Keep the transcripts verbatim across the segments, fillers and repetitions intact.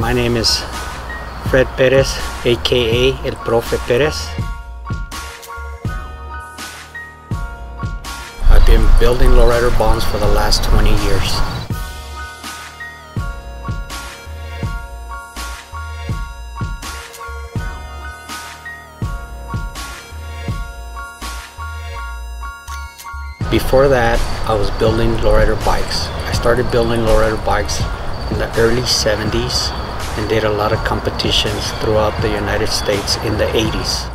My name is Fred Perez, aka El Profe Perez. I've been building lowrider bombs for the last twenty years. Before that, I was building lowrider bikes. I started building lowrider bikes in the early seventies and did a lot of competitions throughout the United States in the eighties.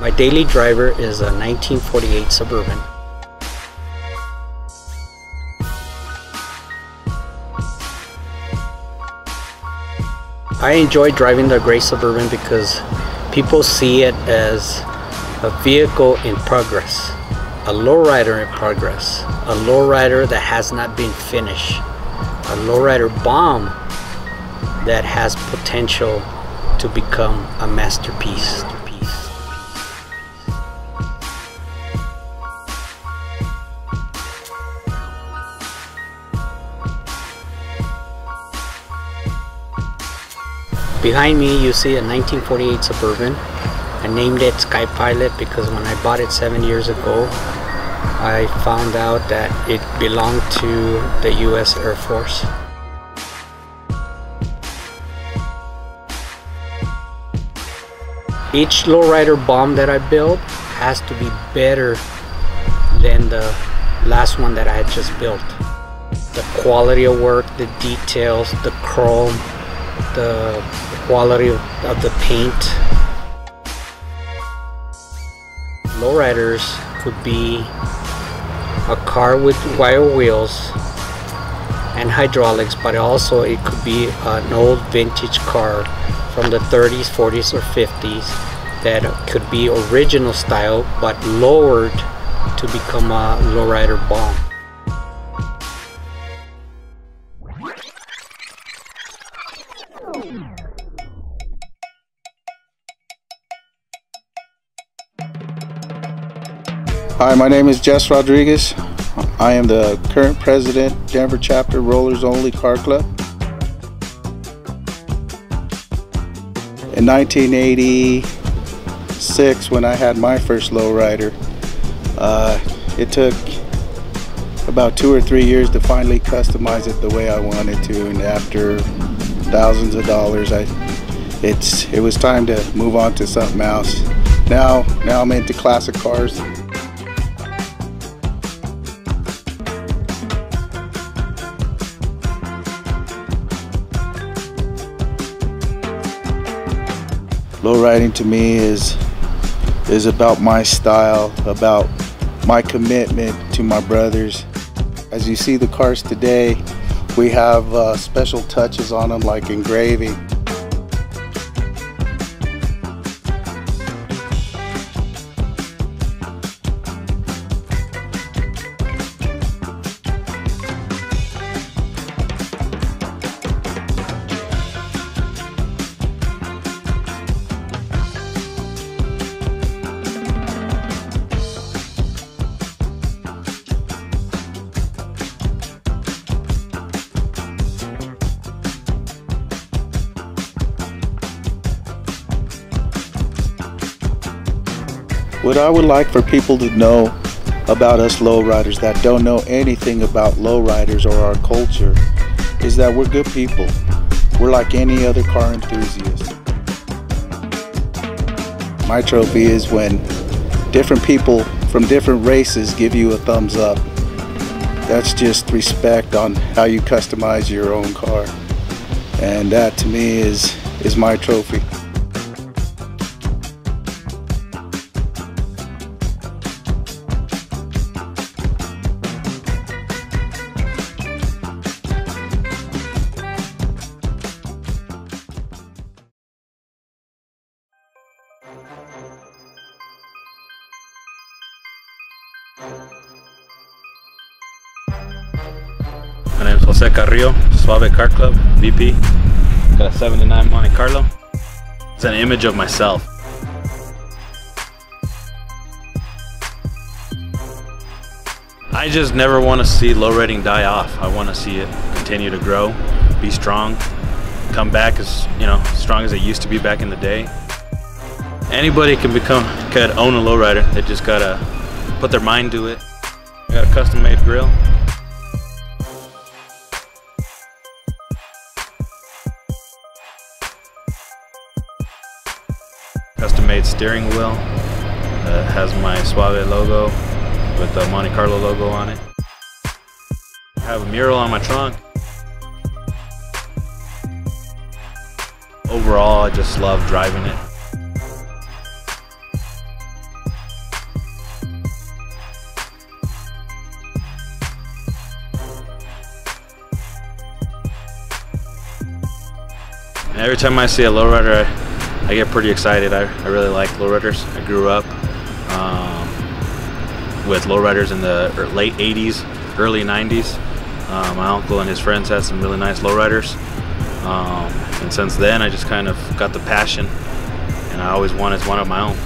My daily driver is a nineteen forty-eight Suburban. I enjoy driving the gray Suburban because people see it as a vehicle in progress, a lowrider in progress, a lowrider that has not been finished, a lowrider bomb that has potential to become a masterpiece. Behind me you see a nineteen forty-eight Suburban. I named it Sky Pilot because when I bought it seven years ago, I found out that it belonged to the U S Air Force. Each lowrider bomb that I build has to be better than the last one that I had just built. The quality of work, the details, the chrome, the quality of, of the paint. Lowriders would be a car with wire wheels and hydraulics, but also it could be an old vintage car from the thirties, forties or fifties that could be original style but lowered to become a lowrider bomb. Hi, my name is Jess Rodriguez. I am the current president, Denver Chapter Rollers Only Car Club. In nineteen eighty-six, when I had my first lowrider, uh, it took about two or three years to finally customize it the way I wanted to, and after thousands of dollars, I, it's, it was time to move on to something else. Now, now I'm into classic cars. Lowriding to me is is about my style, about my commitment to my brothers. As you see the cars today, we have uh, special touches on them like engraving. What I would like for people to know about us lowriders that don't know anything about lowriders or our culture is that we're good people. We're like any other car enthusiast. My trophy is when different people from different races give you a thumbs up. That's just respect on how you customize your own car. And that to me is, is my trophy. My name is Jose Carrillo, Suave Car Club, V P. Got a seventy-nine Monte Carlo. It's an image of myself. I just never want to see low rating die off. I want to see it continue to grow, be strong, come back as, you know, strong as it used to be back in the day. Anybody can become, could own a lowrider. They just gotta put their mind to it. I got a custom made grill. Custom made steering wheel that has my Suave logo with the Monte Carlo logo on it. I have a mural on my trunk. Overall, I just love driving it. And every time I see a lowrider, I, I get pretty excited. I, I really like lowriders. I grew up um, with lowriders in the late eighties, early nineties. Uh, my uncle and his friends had some really nice lowriders. Um, and since then, I just kind of got the passion, and I always wanted one of my own.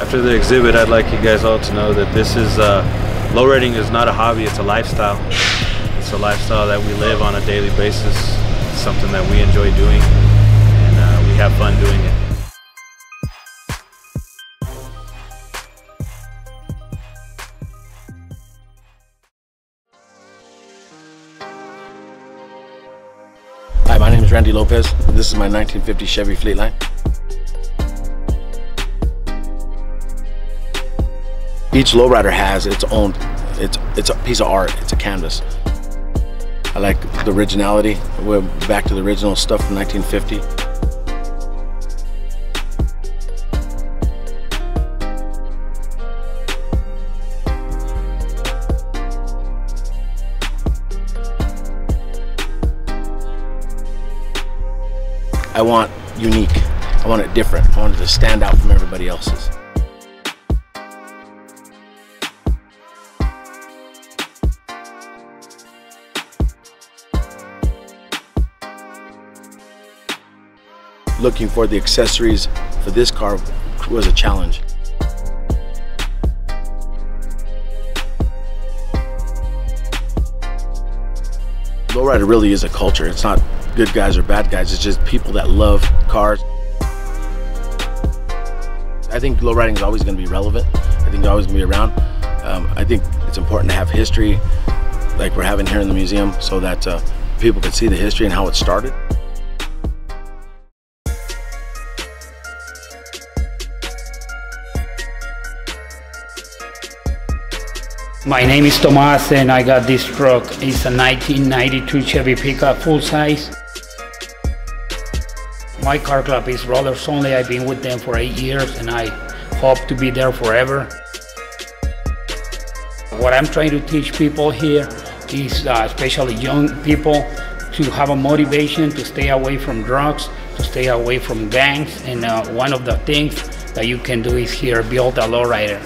After the exhibit, I'd like you guys all to know that this is uh, low rating is not a hobby, it's a lifestyle. It's a lifestyle that we live on a daily basis. It's something that we enjoy doing, and uh, we have fun doing it. Hi, my name is Randy Lopez. This is my nineteen fifty Chevy Fleetline. Each lowrider has its own, it's, it's a piece of art, it's a canvas. I like the originality. We're back to the original stuff from nineteen fifty. I want unique, I want it different. I want it to stand out from everybody else's. Looking for the accessories for this car was a challenge. Lowrider really is a culture. It's not good guys or bad guys, it's just people that love cars. I think lowriding is always going to be relevant. I think it's always going to be around. Um, I think it's important to have history like we're having here in the museum so that uh, people can see the history and how it started. My name is Tomás, and I got this truck. It's a nineteen ninety-two Chevy pickup, full size. My car club is Rollers Only. I've been with them for eight years, and I hope to be there forever. What I'm trying to teach people here is, uh, especially young people, to have a motivation to stay away from drugs, to stay away from gangs, and uh, one of the things that you can do is here, build a lowrider.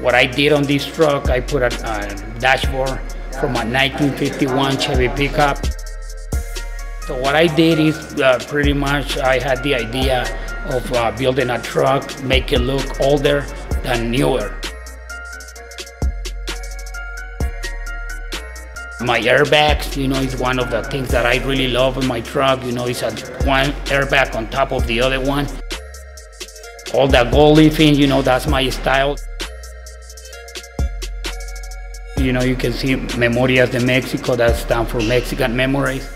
What I did on this truck, I put a, a dashboard from a nineteen fifty-one Chevy pickup. So what I did is uh, pretty much I had the idea of uh, building a truck, make it look older than newer. My airbags, you know, is one of the things that I really love in my truck. You know, it's a, one airbag on top of the other one. All that gold leafing, you know, that's my style. You know, you can see Memorias de Mexico, that stands for Mexican memories.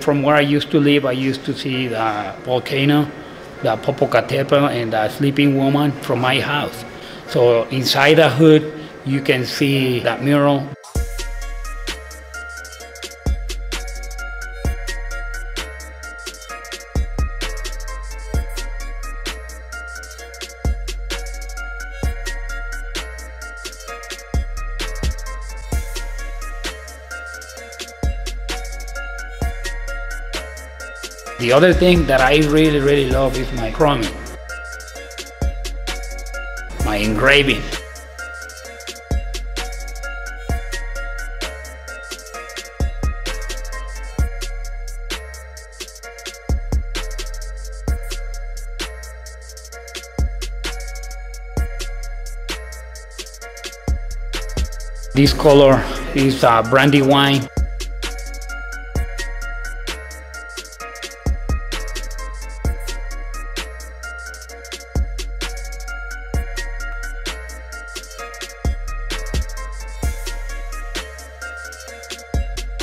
From where I used to live, I used to see the volcano, the Popocatépetl, and the sleeping woman from my house. So inside the hood, you can see that mural. The other thing that I really, really love is my chroming, my engraving. This color is uh, brandy wine.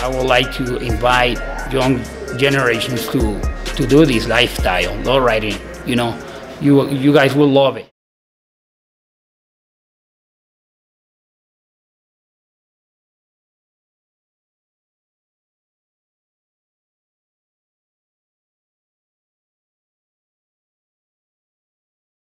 I would like to invite young generations to to do this lifestyle, lowriding. You know, you you guys will love it.